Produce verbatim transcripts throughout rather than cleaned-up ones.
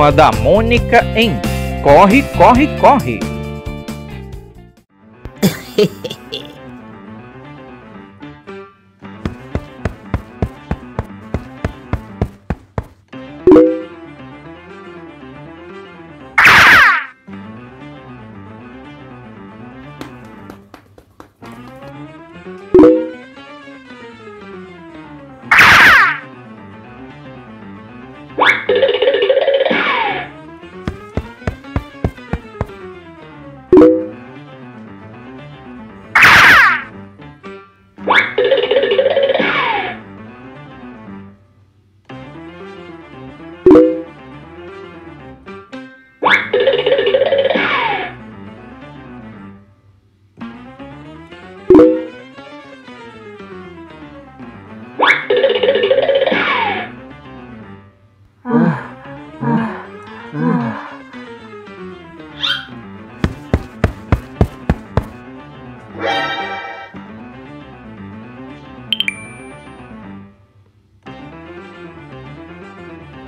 turma da Mônica em Corre, Corre, Corre!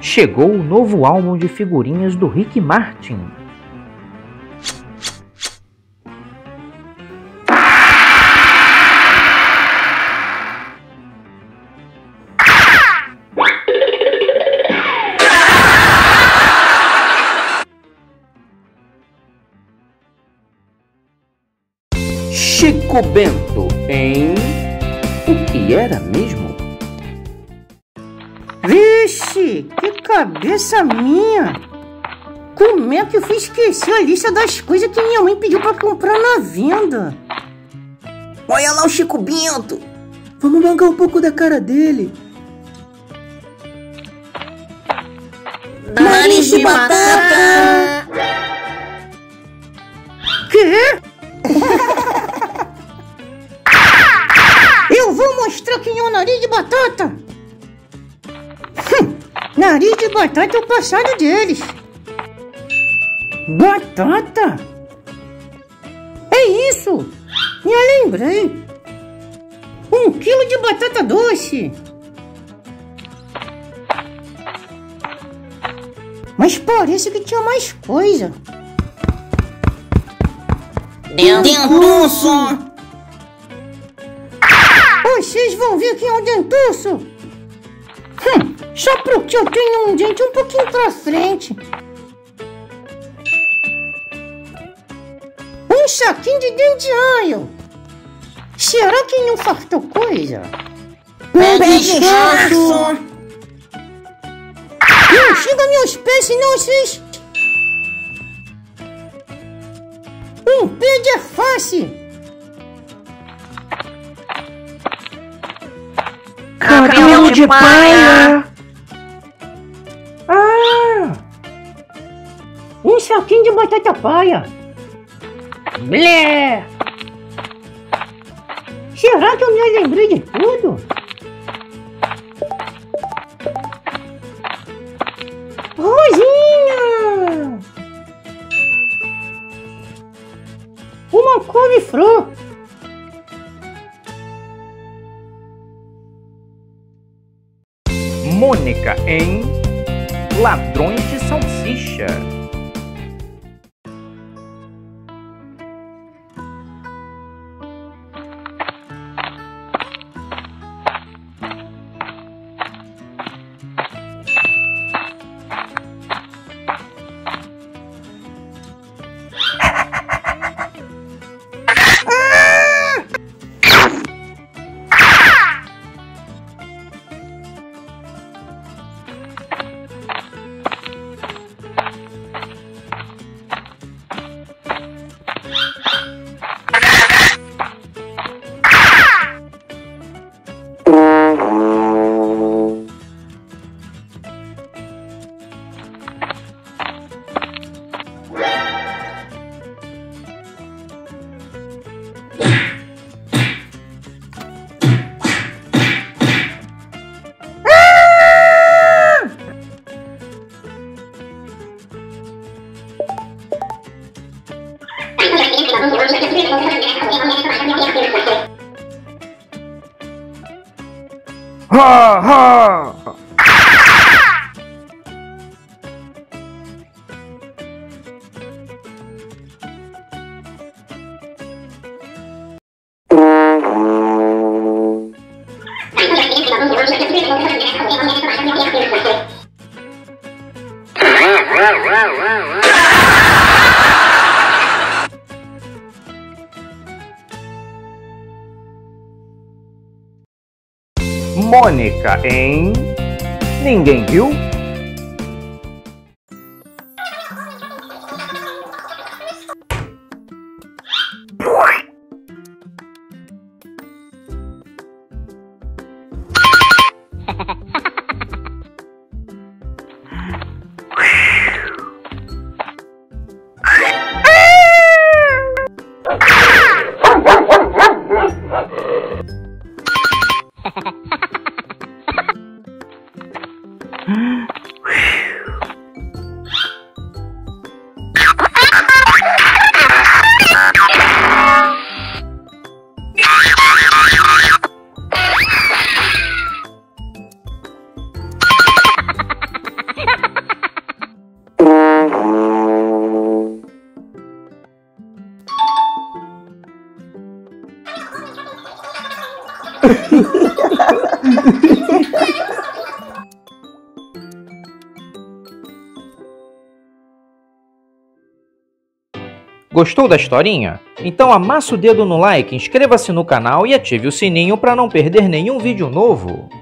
Chegou o novo álbum de figurinhas do Rick Martin. Chico Bento em... O que era mesmo? Vixe, que cabeça minha! Como é que eu fui esquecer a lista das coisas que minha mãe pediu pra comprar na venda? Olha lá o Chico Bento! Vamos mangar um pouco da cara dele. Nariz de batata! Quê? Eu vou mostrar quem é o nariz de batata! Nariz de batata é o passado deles. Batata? É isso! Já lembrei! Um quilo de batata doce! Mas parece que tinha mais coisa. Dentuço! Vocês vão ver quem é o dentuço! Hum, só porque eu tenho um dente um pouquinho pra frente. Um saquinho de dente alho. Será que não fartou coisa? Pé descalço. Não chega meus pés, senão vocês... Um pé de face. Cabelo de palha! Ah! Um saquinho de batata palha! Blé! Será que eu me lembrei de tudo? Rosinha! Uma couve-flor! Mônica em Ladrões de Salsicha. Ha ha! Mônica em Ninguém Viu? Gostou da historinha? Então amassa o dedo no like, inscreva-se no canal e ative o sininho para não perder nenhum vídeo novo.